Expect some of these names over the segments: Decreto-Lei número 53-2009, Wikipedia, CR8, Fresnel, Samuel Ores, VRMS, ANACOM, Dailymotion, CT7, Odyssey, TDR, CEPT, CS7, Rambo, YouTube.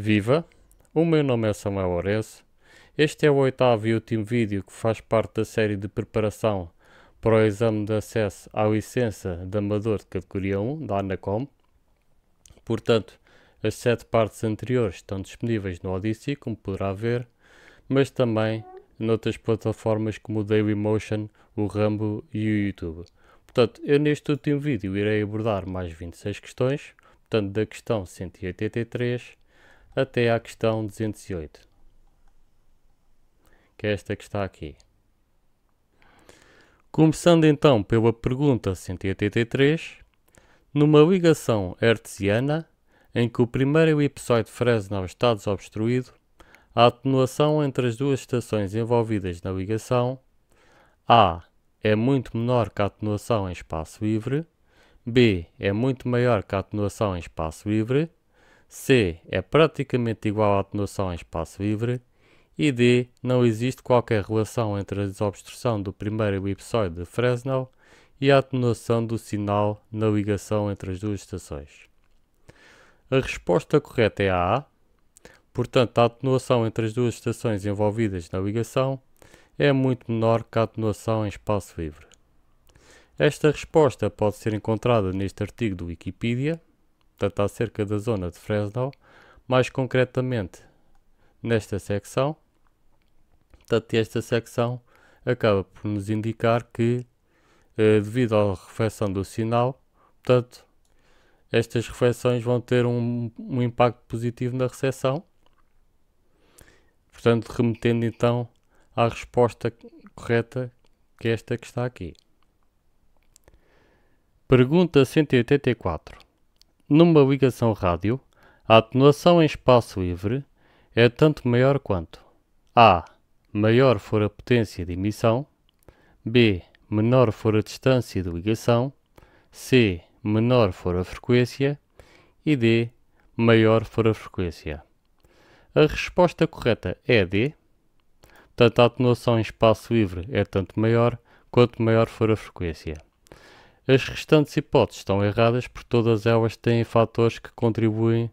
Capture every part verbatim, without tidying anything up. Viva! O meu nome é Samuel Ores. Este é o oitavo e último vídeo que faz parte da série de preparação para o exame de acesso à licença de amador de categoria um da ANACOM. Portanto, as sete partes anteriores estão disponíveis no Odyssey, como poderá ver, mas também noutras plataformas como o Dailymotion, o Rambo e o YouTube. Portanto, eu neste último vídeo irei abordar mais vinte e seis questões, portanto da questão cento e oitenta e três até à questão duzentos e oito, que é esta que está aqui. Começando então pela pergunta cento e oitenta e três, numa ligação hertziana em que o primeiro elipsoide Fresnel está desobstruído, a atenuação entre as duas estações envolvidas na ligação A é muito menor que a atenuação em espaço livre, B é muito maior que a atenuação em espaço livre, C é praticamente igual à atenuação em espaço livre e D não existe qualquer relação entre a desobstrução do primeiro elipsoide de Fresnel e a atenuação do sinal na ligação entre as duas estações. A resposta correta é a A. Portanto, a atenuação entre as duas estações envolvidas na ligação é muito menor que a atenuação em espaço livre. Esta resposta pode ser encontrada neste artigo do Wikipedia, portanto, acerca da zona de Fresnel, mais concretamente nesta secção. Portanto, esta secção acaba por nos indicar que, eh, devido à reflexão do sinal, portanto, estas reflexões vão ter um, um impacto positivo na recepção, portanto, remetendo então à resposta correta, que é esta que está aqui. Pergunta cento e oitenta e quatro. Numa ligação rádio, a atenuação em espaço livre é tanto maior quanto A. Maior for a potência de emissão, B. Menor for a distância de ligação, C. Menor for a frequência e D. Maior for a frequência. A resposta correta é D. Portanto, a atenuação em espaço livre é tanto maior quanto maior for a frequência. As restantes hipóteses estão erradas porque todas elas têm fatores que contribuem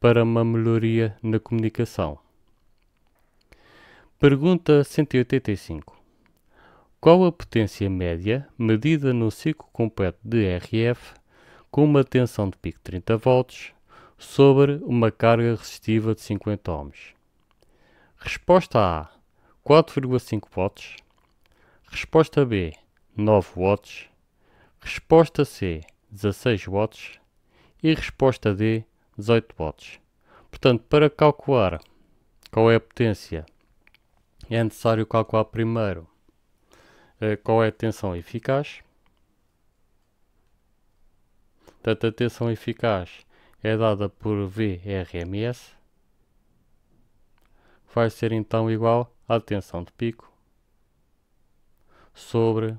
para uma melhoria na comunicação. Pergunta cento e oitenta e cinco. Qual a potência média medida no ciclo completo de R F com uma tensão de pico de trinta volts sobre uma carga resistiva de cinquenta ohms? Resposta A. quatro vírgula cinco watts. Resposta B. nove watts. Resposta C. dezasseis watts. E resposta D. dezoito watts. Portanto, para calcular qual é a potência, é necessário calcular primeiro qual é a tensão eficaz. Portanto, a tensão eficaz é dada por V R M S, vai ser então igual à tensão de pico sobre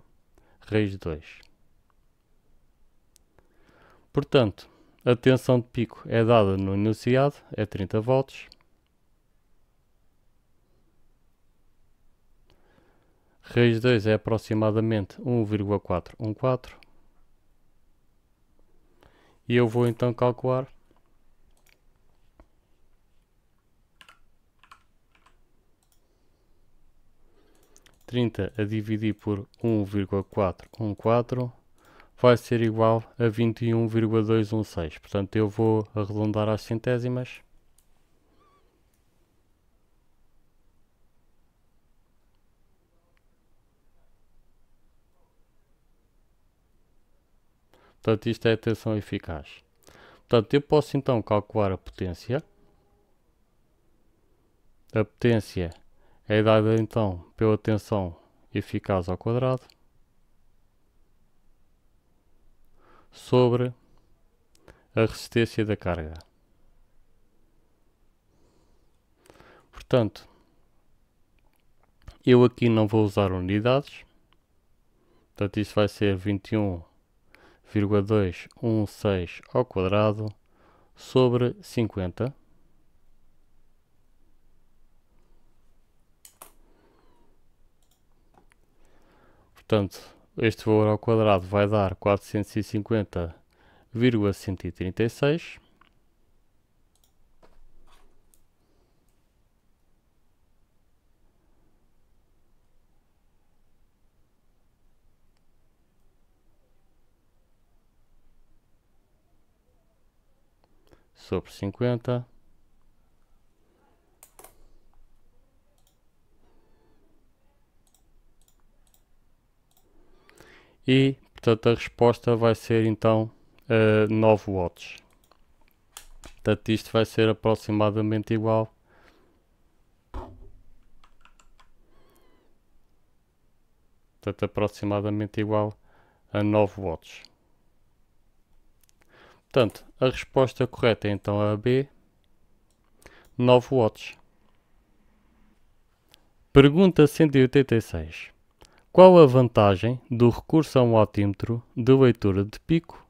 raiz de dois. Portanto, a tensão de pico é dada no enunciado, é trinta volts. Raiz de dois é aproximadamente um vírgula quatrocentos e catorze. E eu vou então calcular trinta a dividir por um vírgula quatrocentos e catorze vai ser igual a vinte e um vírgula duzentos e dezesseis. Portanto, eu vou arredondar às centésimas. Portanto, isto é a tensão eficaz. Portanto, eu posso então calcular a potência. A potência é dada então pela tensão eficaz ao quadrado sobre a resistência da carga. Portanto, eu aqui não vou usar unidades. Portanto, isto vai ser vinte e um vírgula duzentos e dezesseis ao quadrado sobre cinquenta. Portanto, este valor ao quadrado vai dar quatrocentos e cinquenta vírgula cento e trinta e seis. sobre cinquenta. E, portanto, a resposta vai ser, então, uh, nove watts. Portanto, isto vai ser aproximadamente igual portanto, aproximadamente igual a nove watts. Portanto, a resposta correta é, então, a B, nove watts. Pergunta cento e oitenta e seis. Qual a vantagem do recurso a um altímetro de leitura de pico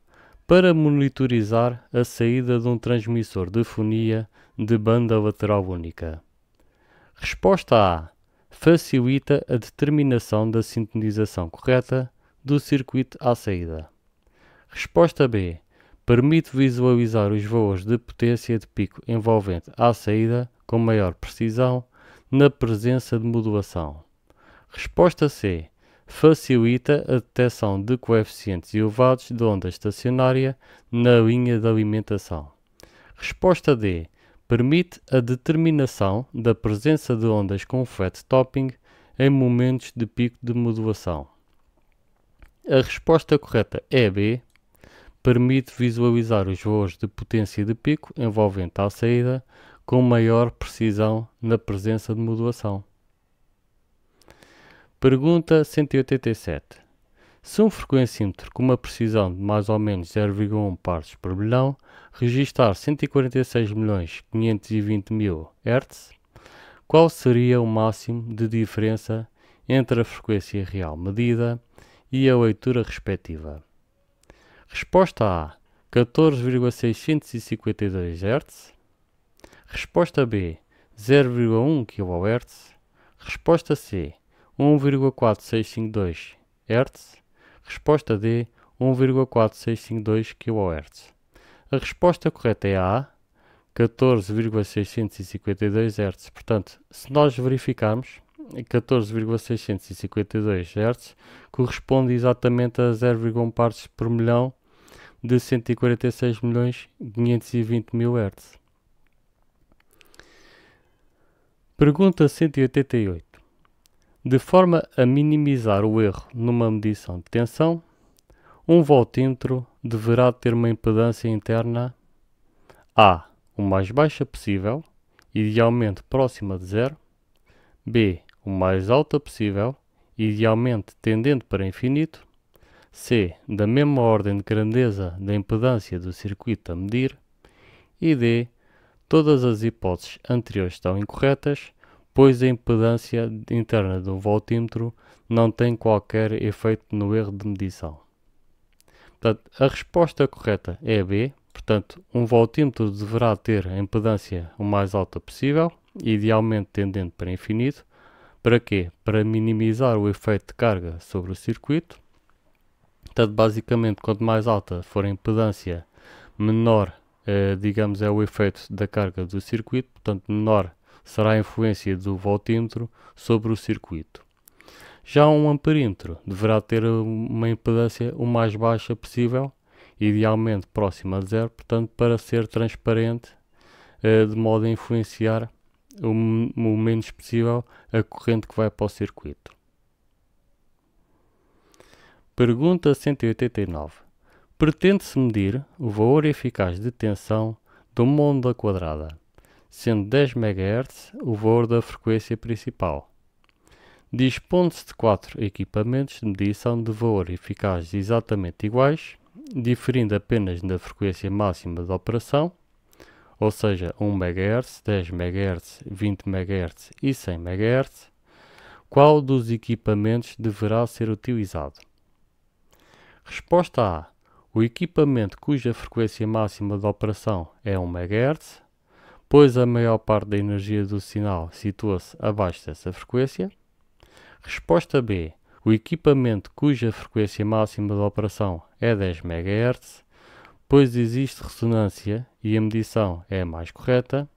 para monitorizar a saída de um transmissor de fonia de banda lateral única? Resposta A. Facilita a determinação da sintonização correta do circuito à saída. Resposta B. Permite visualizar os valores de potência de pico envolvente à saída com maior precisão na presença de modulação. Resposta C. Facilita a detecção de coeficientes elevados de onda estacionária na linha de alimentação. Resposta D. Permite a determinação da presença de ondas com flat topping em momentos de pico de modulação. A resposta correta é B. Permite visualizar os valores de potência de pico envolvente à saída com maior precisão na presença de modulação. Pergunta cento e oitenta e sete. Se um frequencímetro com uma precisão de mais ou menos zero vírgula um partes por bilhão registar cento e quarenta e seis milhões quinhentos e vinte mil hertz, qual seria o máximo de diferença entre a frequência real medida e a leitura respectiva? Resposta A. catorze vírgula seiscentos e cinquenta e dois hertz. Resposta B. zero vírgula um quilohertz. Resposta C. um vírgula quatrocentos e sessenta e dois hertz. Resposta D. um vírgula quatrocentos e sessenta e dois quilohertz. A resposta correta é A. catorze vírgula seiscentos e cinquenta e dois hertz. Portanto, se nós verificarmos, catorze vírgula seiscentos e cinquenta e dois hertz corresponde exatamente a zero vírgula um partes por milhão de cento e quarenta e seis milhões quinhentos e vinte mil hertz. Pergunta cento e oitenta e oito. De forma a minimizar o erro numa medição de tensão, um voltímetro deverá ter uma impedância interna A. o mais baixa possível, idealmente próxima de zero. B. o mais alta possível, idealmente tendente para infinito. C. da mesma ordem de grandeza da impedância do circuito a medir. E D. todas as hipóteses anteriores estão incorretas, pois a impedância interna do voltímetro não tem qualquer efeito no erro de medição. Portanto, a resposta correta é B. Portanto, um voltímetro deverá ter a impedância o mais alta possível, idealmente tendente para infinito. Para quê? Para minimizar o efeito de carga sobre o circuito. Portanto, basicamente, quanto mais alta for a impedância, menor, eh, digamos, é o efeito da carga do circuito, portanto, menor será a influência do voltímetro sobre o circuito. Já um amperímetro deverá ter uma impedância o mais baixa possível, idealmente próxima de zero, portanto, para ser transparente, eh, de modo a influenciar o, o menos possível a corrente que vai para o circuito. Pergunta cento e oitenta e nove. Pretende-se medir o valor eficaz de tensão de uma onda quadrada, sendo dez megahertz o valor da frequência principal. Dispõe-se de quatro equipamentos de medição de valor eficaz exatamente iguais, diferindo apenas na frequência máxima de operação, ou seja, um megahertz, dez megahertz, vinte megahertz e cem megahertz. Qual dos equipamentos deverá ser utilizado? Resposta A. O equipamento cuja frequência máxima de operação é um megahertz, pois a maior parte da energia do sinal situa-se abaixo dessa frequência. Resposta B. O equipamento cuja frequência máxima de operação é dez megahertz, pois existe ressonância e a medição é a mais correta.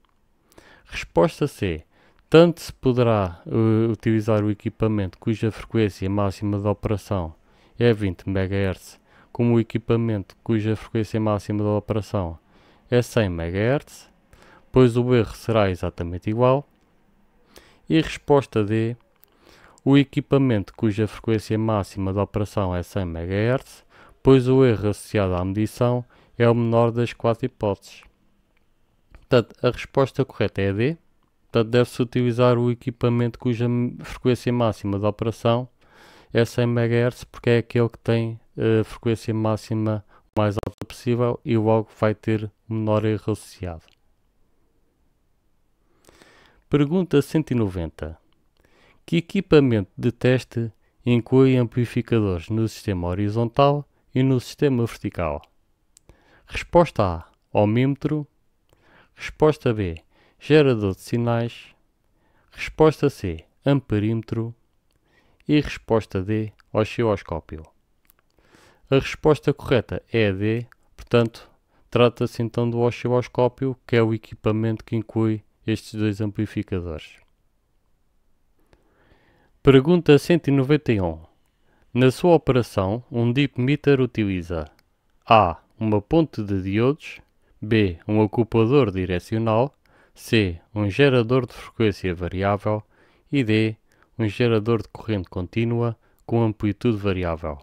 Resposta C. Tanto se poderá uh, utilizar o equipamento cuja frequência máxima de operação é vinte megahertz, como o equipamento cuja frequência máxima de operação é cem megahertz, pois o erro será exatamente igual. E resposta D, o equipamento cuja frequência máxima de operação é cem megahertz, pois o erro associado à medição é o menor das quatro hipóteses. Portanto, a resposta correta é D. Portanto, deve-se utilizar o equipamento cuja frequência máxima de operação é cem megahertz, porque é aquele que tem a frequência máxima mais alta possível e logo vai ter o menor erro associado. Pergunta cento e noventa. Que equipamento de teste inclui amplificadores no sistema horizontal e no sistema vertical? Resposta A, ohmímetro. Resposta B, gerador de sinais. Resposta C, amperímetro. E resposta D, osciloscópio. A resposta correta é a D, portanto, trata-se então do osciloscópio, que é o equipamento que inclui estes dois amplificadores. Pergunta cento e noventa e um. Na sua operação, um dip meter utiliza A. Uma ponte de diodos, B. Um acoplador direcional, C. Um gerador de frequência variável e D. Um gerador de corrente contínua com amplitude variável.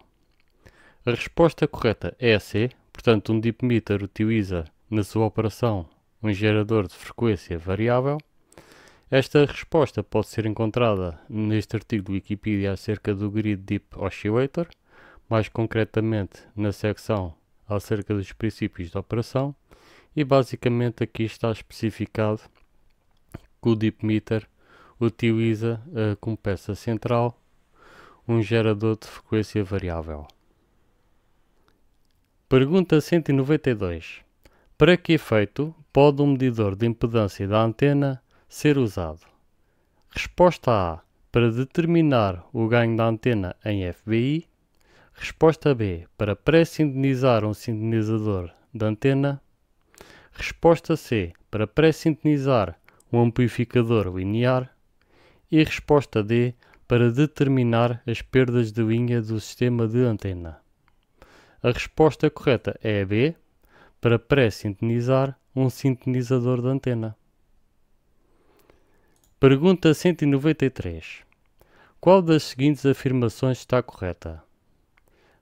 A resposta correta é a C. Portanto, um dip meter utiliza na sua operação um gerador de frequência variável. Esta resposta pode ser encontrada neste artigo do Wikipedia acerca do Grid Deep Oscillator, mais concretamente na secção acerca dos princípios de operação, e basicamente aqui está especificado que o Deep Meter utiliza uh, como peça central um gerador de frequência variável. Pergunta cento e noventa e dois. Para que efeito pode um medidor de impedância da antena ser usado? Resposta A, para determinar o ganho da antena em F B I. Resposta B, para pré-sintonizar um sintonizador de antena. Resposta C, para pré-sintonizar um amplificador linear. E resposta D, para determinar as perdas de linha do sistema de antena. A resposta correta é a B, para pré-sintonizar um sintonizador de antena. Pergunta cento e noventa e três. Qual das seguintes afirmações está correta?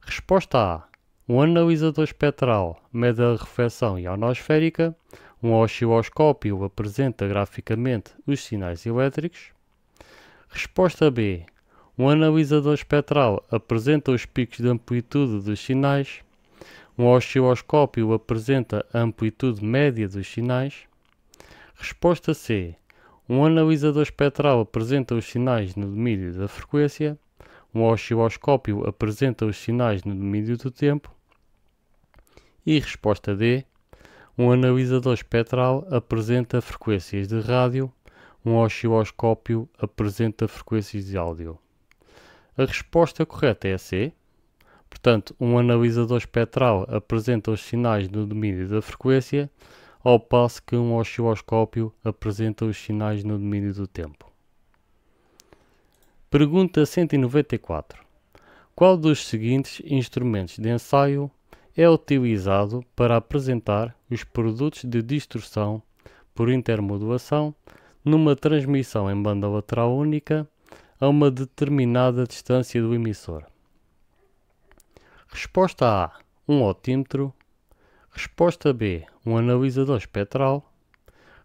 Resposta A. Um analisador espectral mede a reflexão ionosférica. Um osciloscópio apresenta graficamente os sinais elétricos. Resposta B. Um analisador espectral apresenta os picos de amplitude dos sinais. Um osciloscópio apresenta a amplitude média dos sinais. Resposta C. Um analisador espectral apresenta os sinais no domínio da frequência. Um osciloscópio apresenta os sinais no domínio do tempo. E resposta D. Um analisador espectral apresenta frequências de rádio. Um osciloscópio apresenta frequências de áudio. A resposta correta é a C. Portanto, um analisador espectral apresenta os sinais no domínio da frequência, ao passo que um osciloscópio apresenta os sinais no domínio do tempo. Pergunta cento e noventa e quatro. Qual dos seguintes instrumentos de ensaio é utilizado para apresentar os produtos de distorção por intermodulação numa transmissão em banda lateral única a uma determinada distância do emissor? Resposta A. Um otímetro. Resposta B, um analisador espectral.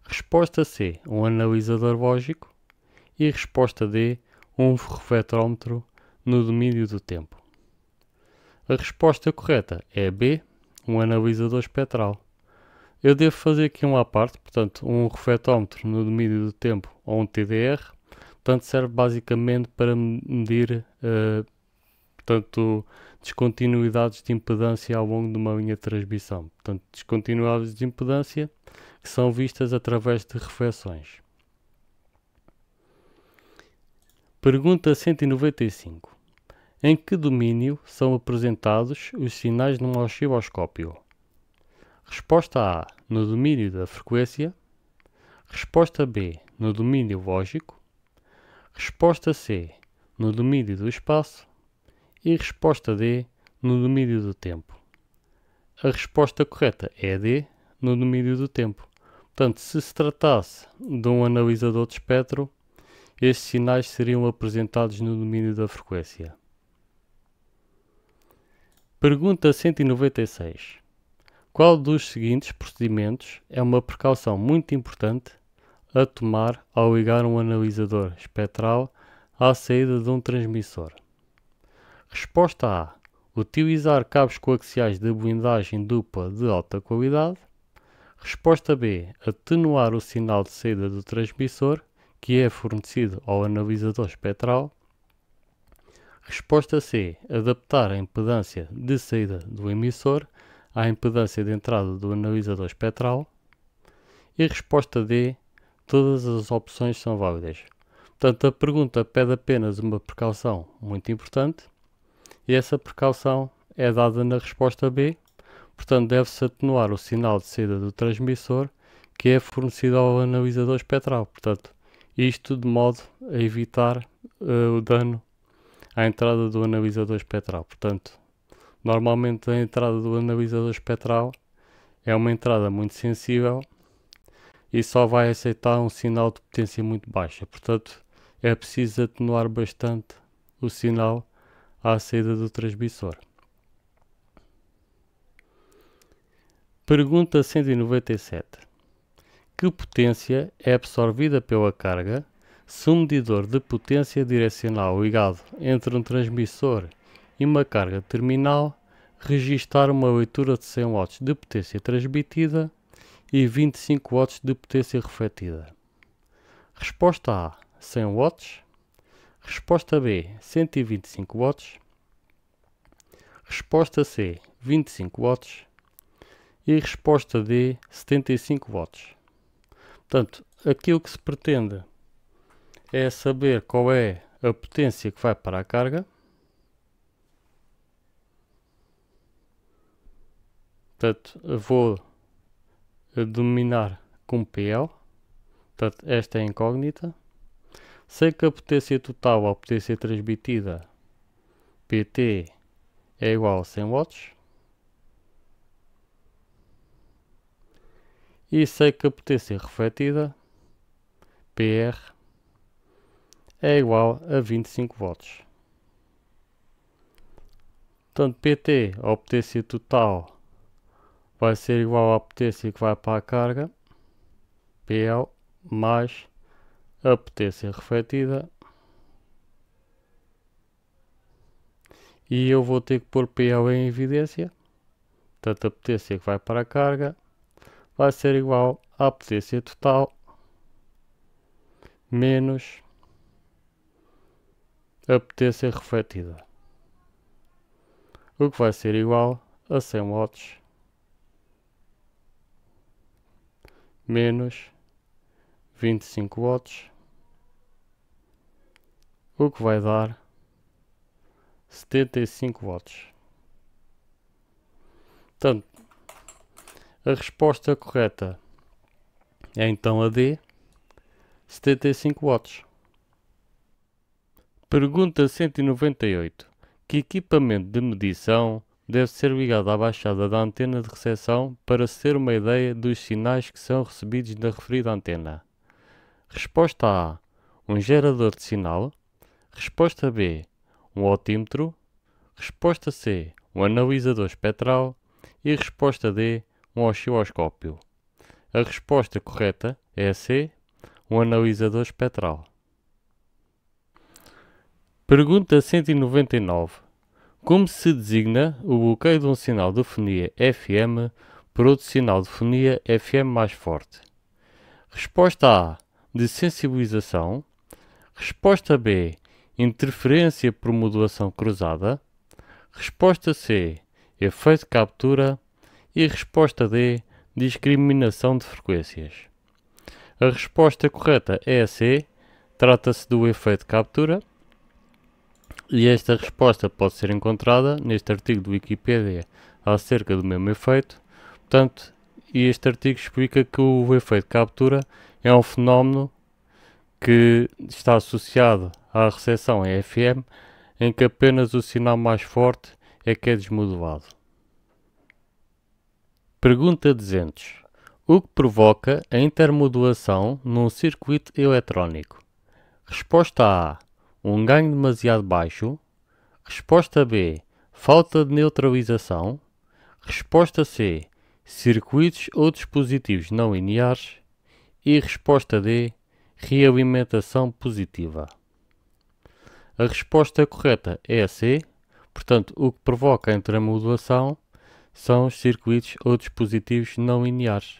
Resposta C, um analisador lógico. E resposta D, um reflectrómetro no domínio do tempo. A resposta correta é B, um analisador espectral. Eu devo fazer aqui um à parte, portanto, um reflectrómetro no domínio do tempo ou um T D R, portanto, serve basicamente para medir uh, portanto, descontinuidades de impedância ao longo de uma linha de transmissão. Portanto, descontinuidades de impedância que são vistas através de reflexões. Pergunta cento e noventa e cinco. Em que domínio são apresentados os sinais num osciloscópio? Resposta A, no domínio da frequência. Resposta B, no domínio lógico. Resposta C, no domínio do espaço. E resposta D, no domínio do tempo. A resposta correta é a D, no domínio do tempo. Portanto, se se tratasse de um analisador de espectro, estes sinais seriam apresentados no domínio da frequência. Pergunta cento e noventa e seis. Qual dos seguintes procedimentos é uma precaução muito importante a tomar ao ligar um analisador espectral à saída de um transmissor? Resposta A. Utilizar cabos coaxiais de blindagem dupla de alta qualidade. Resposta B. Atenuar o sinal de saída do transmissor que é fornecido ao analisador espectral. Resposta C. Adaptar a impedância de saída do emissor à impedância de entrada do analisador espectral. E resposta D. Todas as opções são válidas. Portanto, a pergunta pede apenas uma precaução muito importante e essa precaução é dada na resposta B. Portanto, deve-se atenuar o sinal de saída do transmissor que é fornecido ao analisador espectral. Portanto, isto de modo a evitar uh, o dano à entrada do analisador espectral. Portanto, normalmente a entrada do analisador espectral é uma entrada muito sensível e só vai aceitar um sinal de potência muito baixa. Portanto, é preciso atenuar bastante o sinal à saída do transmissor. Pergunta cento e noventa e sete. Que potência é absorvida pela carga se um medidor de potência direcional ligado entre um transmissor e uma carga terminal registar uma leitura de cem watts de potência transmitida e vinte e cinco watts de potência refletida? Resposta A. cem watts. Resposta B. cento e vinte e cinco watts. Resposta C. vinte e cinco watts. E resposta D. setenta e cinco watts. Portanto, aquilo que se pretende é saber qual é a potência que vai para a carga. Portanto, vou denominar como P L. Portanto, esta é a incógnita. Sei que a potência total à potência transmitida P T é igual a cem watts. E sei que a potência refletida, P R, é igual a vinte e cinco watts. Portanto, P T, a potência total, vai ser igual à potência que vai para a carga, P L, mais a potência refletida. E eu vou ter que pôr P L em evidência. Portanto, a potência que vai para a carga vai ser igual à potência total menos a potência refletida, o que vai ser igual a cem watts menos vinte e cinco watts, o que vai dar setenta e cinco watts. Portanto, a resposta correta é então a D, setenta e cinco watts. Pergunta cento e noventa e oito. Que equipamento de medição deve ser ligado à baixada da antena de recepção para se ter uma ideia dos sinais que são recebidos da referida antena? Resposta A. Um gerador de sinal. Resposta B. Um altímetro. Resposta C. Um analisador espectral. E resposta D. Um osciloscópio. A resposta correta é a C, um analisador espectral. Pergunta cento e noventa e nove. Como se designa o bloqueio de um sinal de fonia F M por outro sinal de fonia F M mais forte? Resposta A. De sensibilização. Resposta B. Interferência por modulação cruzada. Resposta C. Efeito de captura. E resposta D. Discriminação de frequências. A resposta correta é a C. Trata-se do efeito de captura. E esta resposta pode ser encontrada neste artigo do Wikipedia acerca do mesmo efeito. Portanto, este artigo explica que o efeito de captura é um fenómeno que está associado à recepção em F M, em que apenas o sinal mais forte é que é desmodulado. Pergunta duzentos. o que provoca a intermodulação num circuito eletrónico. Resposta A: um ganho demasiado baixo. Resposta B: falta de neutralização. Resposta C: circuitos ou dispositivos não lineares. E resposta D: realimentação positiva. A resposta correta é a C, portanto, o que provoca a intermodulação são os circuitos ou dispositivos não lineares.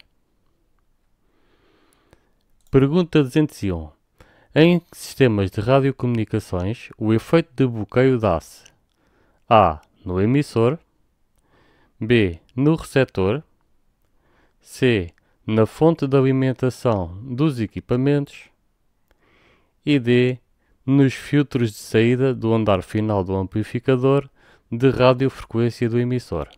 Pergunta duzentos e um. Em sistemas de radiocomunicações, o efeito de bloqueio dá-se: A. No emissor. B. No receptor. C. Na fonte de alimentação dos equipamentos. E D. Nos filtros de saída do andar final do amplificador de radiofrequência do emissor.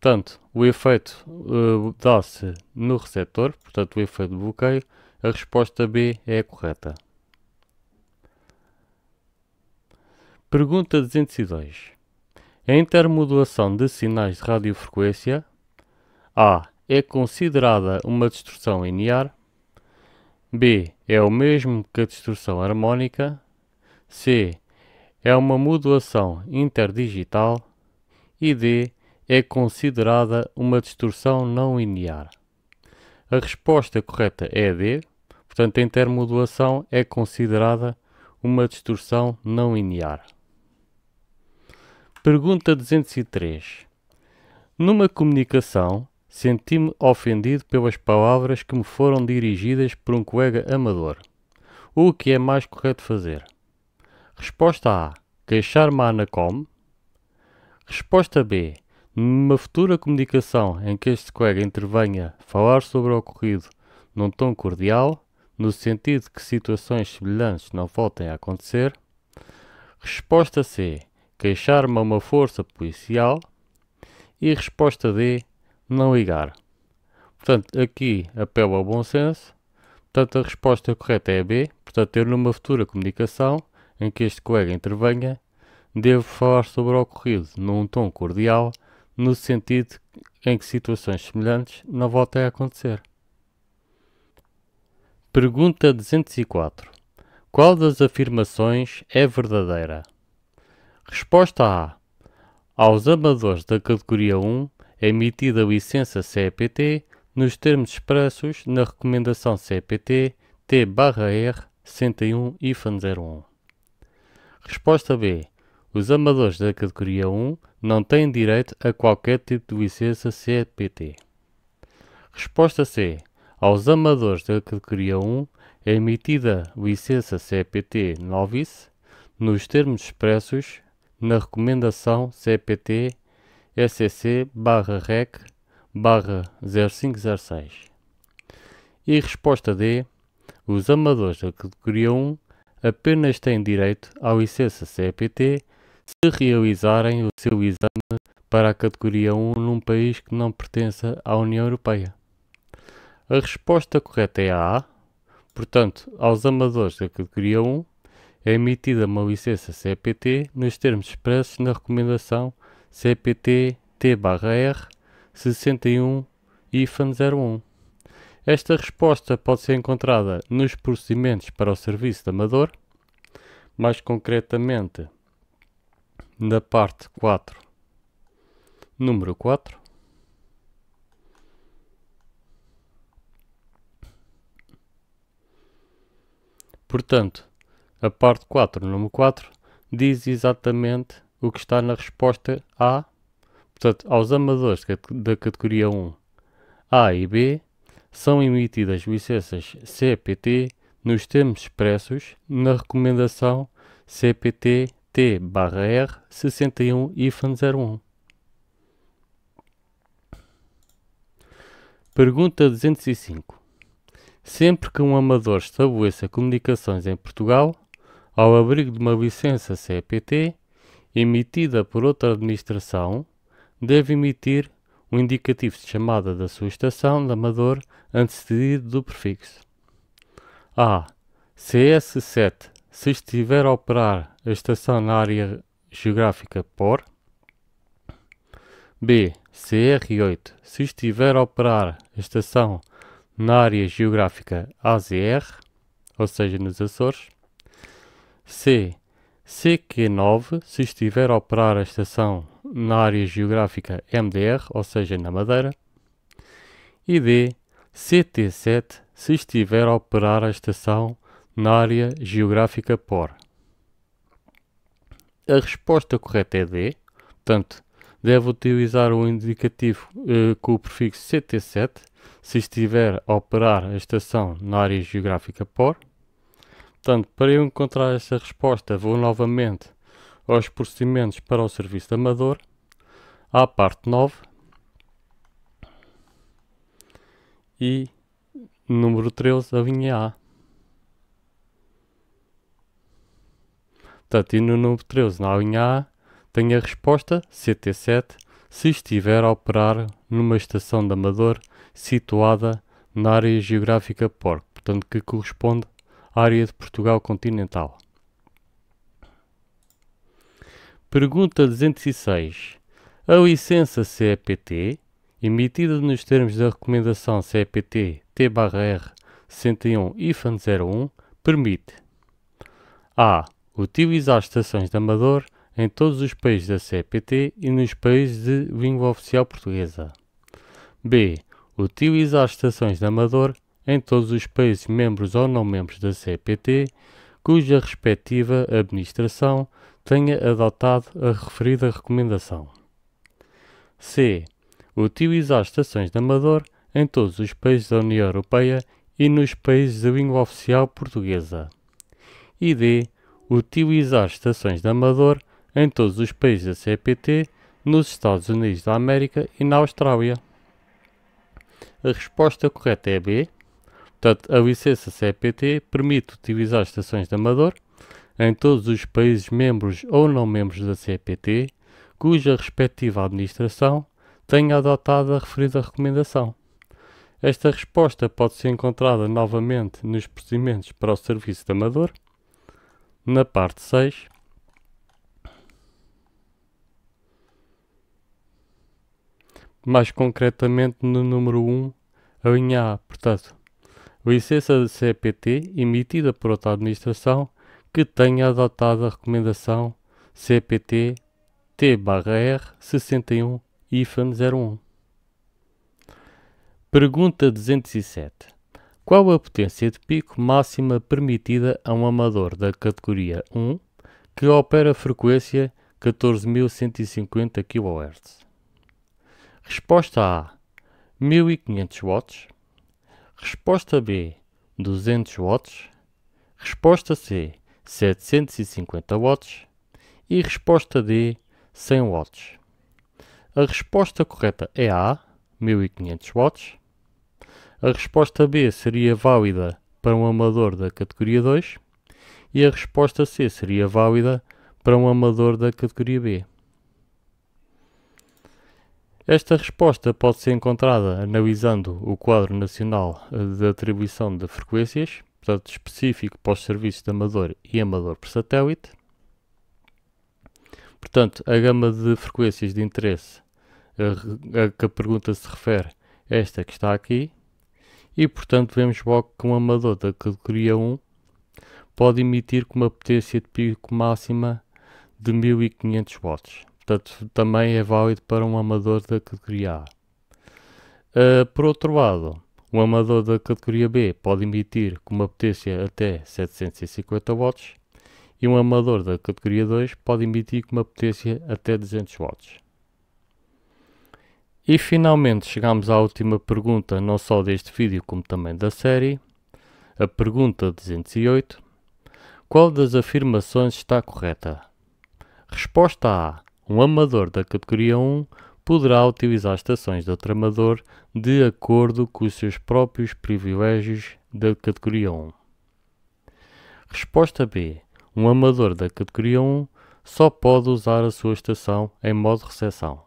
Portanto, o efeito uh, dá-se no receptor, portanto o efeito de bloqueio. A resposta B é a correta. Pergunta duzentos e dois. A intermodulação de sinais de radiofrequência: A. É considerada uma distorção linear. B. É o mesmo que a distorção harmónica. C. É uma modulação interdigital. E D. É considerada uma distorção não linear. A resposta correta é D. Portanto, a intermodulação é considerada uma distorção não linear. Pergunta duzentos e três. Numa comunicação, senti-me ofendido pelas palavras que me foram dirigidas por um colega amador. O que é mais correto fazer? Resposta A: queixar-me à ANACOM. Resposta B: numa futura comunicação em que este colega intervenha, falar sobre o ocorrido num tom cordial, no sentido de que situações semelhantes não voltem a acontecer. Resposta C: queixar-me a uma força policial. E resposta D: não ligar. Portanto, aqui apelo ao bom senso. Portanto, a resposta correta é B. Portanto, eu numa futura comunicação em que este colega intervenha, devo falar sobre o ocorrido num tom cordial, no sentido em que situações semelhantes não voltem a acontecer. Pergunta duzentos e quatro. Qual das afirmações é verdadeira? Resposta A: aos amadores da categoria um é emitida a licença C P T nos termos expressos na recomendação C P T T barra R sessenta e um I F A N zero um. Resposta B: os amadores da categoria um não têm direito a qualquer tipo de licença C P T. Resposta C: aos amadores da categoria um é emitida licença C P T Novice nos termos expressos na recomendação C P T S E C barra R E C barra zero cinco zero seis. E resposta D: os amadores da categoria um apenas têm direito à licença C P T se realizarem o seu exame para a categoria um num país que não pertença à União Europeia. A resposta correta é a A. Portanto, aos amadores da categoria um é emitida uma licença C P T nos termos expressos na recomendação C P T T barra R sessenta e um I F A N zero um. Esta resposta pode ser encontrada nos procedimentos para o serviço de amador, mais concretamente na parte quatro, número quatro. Portanto, a parte quatro, número quatro, diz exatamente o que está na resposta A. Portanto, aos amadores da categoria um, A e B, são emitidas licenças C P T nos termos expressos na recomendação C P T T barra R sessenta e um I F A N zero um. Pergunta duzentos e cinco. Sempre que um amador estabeleça comunicações em Portugal, ao abrigo de uma licença C P T emitida por outra administração, deve emitir o indicativo de chamada da sua estação de amador antecedido do prefixo. A. C S sete, se estiver a operar a estação na área geográfica por. B. C R oito, se estiver a operar a estação na área geográfica A Z R, ou seja, nos Açores. C. C Q nove, se estiver a operar a estação na área geográfica M D R, ou seja, na Madeira. E D. C T sete, se estiver a operar a estação na área geográfica P O R. A resposta correta é D. Portanto, deve utilizar o indicativo eh, com o prefixo C T sete, se estiver a operar a estação na área geográfica P O R. Portanto, para eu encontrar esta resposta, vou novamente aos procedimentos para o serviço de amador, à parte nove e número treze, a linha A. Portanto, e no número treze, na linha A, tenho a resposta C T sete, se estiver a operar numa estação de amador situada na área geográfica P O R, portanto, que corresponde área de Portugal continental. Pergunta duzentos e seis. A licença C E P T, emitida nos termos da recomendação C E P T T barra sessenta e um I F A N zero um, permite A. Utilizar estações de amador em todos os países da C E P T e nos países de língua oficial portuguesa. B. Utilizar estações de amador em todos os países membros ou não membros da C E P T, cuja respectiva administração tenha adotado a referida recomendação. C. Utilizar estações de amador em todos os países da União Europeia e nos países de língua oficial portuguesa. E D. Utilizar estações de amador em todos os países da C E P T, nos Estados Unidos da América e na Austrália. A resposta correta é B. Portanto, a licença C E P T permite utilizar estações de amador em todos os países membros ou não membros da C E P T, cuja respectiva administração tenha adotado a referida recomendação. Esta resposta pode ser encontrada novamente nos procedimentos para o serviço de amador, na parte seis, mais concretamente no número um, a linha A, portanto, licença de C E P T emitida por outra administração que tenha adotado a recomendação C P T T barra sessenta e um I F A N zero um. Pergunta duzentos e sete. Qual a potência de pico máxima permitida a um amador da categoria um que opera frequência catorze mil cento e cinquenta quilohertz? Resposta A. mil e quinhentos watts. Resposta B, duzentos watts. Resposta C, setecentos e cinquenta watts. E resposta D, cem watts. A resposta correta é A, mil e quinhentos watts. A resposta B seria válida para um amador da categoria dois. E a resposta C seria válida para um amador da categoria B. Esta resposta pode ser encontrada analisando o quadro nacional de atribuição de frequências, portanto específico para os serviços de amador e amador por satélite. Portanto, a gama de frequências de interesse a que a pergunta se refere é esta que está aqui. E, portanto, vemos logo que um amador da categoria um pode emitir com uma potência de pico máxima de mil e quinhentos watts. Portanto, também é válido para um amador da categoria A. Uh, por outro lado, um amador da categoria B pode emitir com uma potência até setecentos e cinquenta watts e um amador da categoria dois pode emitir com uma potência até duzentos watts. E finalmente chegamos à última pergunta, não só deste vídeo como também da série, a pergunta duzentos e oito. Qual das afirmações está correta? Resposta A. Um amador da categoria um poderá utilizar estações de outro amador de acordo com os seus próprios privilégios da categoria um. Resposta B. Um amador da categoria um só pode usar a sua estação em modo recepção.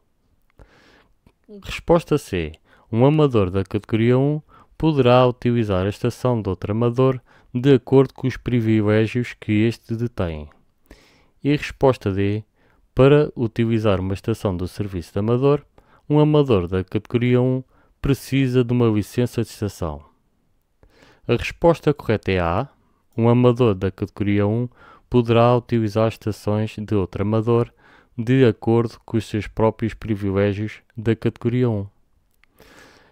Resposta C. Um amador da categoria um poderá utilizar a estação de outro amador de acordo com os privilégios que este detém. E resposta D. Para utilizar uma estação do serviço de amador, um amador da categoria um precisa de uma licença de estação? A resposta correta é A. Um amador da categoria um poderá utilizar estações de outro amador de acordo com os seus próprios privilégios da categoria um.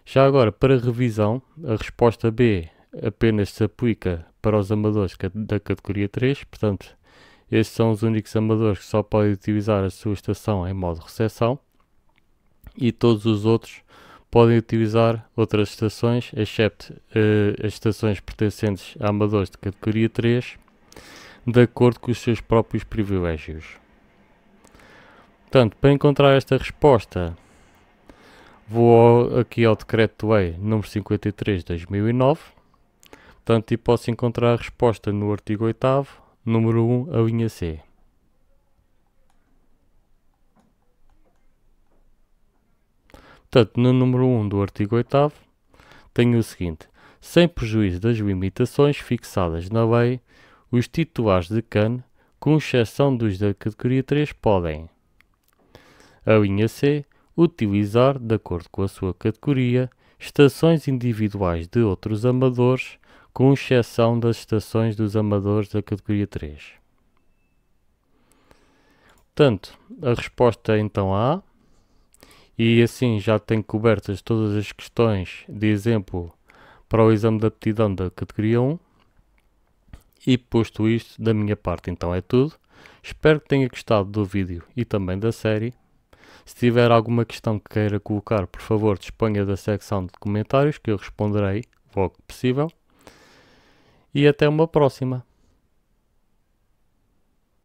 Já agora, para revisão, a resposta B apenas se aplica para os amadores da categoria três, portanto, estes são os únicos amadores que só podem utilizar a sua estação em modo recepção e todos os outros podem utilizar outras estações, excepto uh, as estações pertencentes a amadores de categoria três, de acordo com os seus próprios privilégios. Portanto, para encontrar esta resposta, vou ao, aqui ao Decreto-Lei número cinquenta e três de dois mil e nove, portanto, e posso encontrar a resposta no artigo oitavo, número um, a linha C. Portanto, no número um do artigo oitavo, tenho o seguinte: sem prejuízo das limitações fixadas na lei, os titulares de C A N, com exceção dos da categoria três, podem, a linha C, utilizar, de acordo com a sua categoria, estações individuais de outros amadores, com exceção das estações dos amadores da categoria três. Portanto, a resposta é então A. E assim já tenho cobertas todas as questões de exemplo para o exame de aptidão da categoria um. E posto isto, da minha parte então é tudo. Espero que tenha gostado do vídeo e também da série. Se tiver alguma questão que queira colocar, por favor, disponha da secção de comentários que eu responderei logo que possível. E até uma próxima.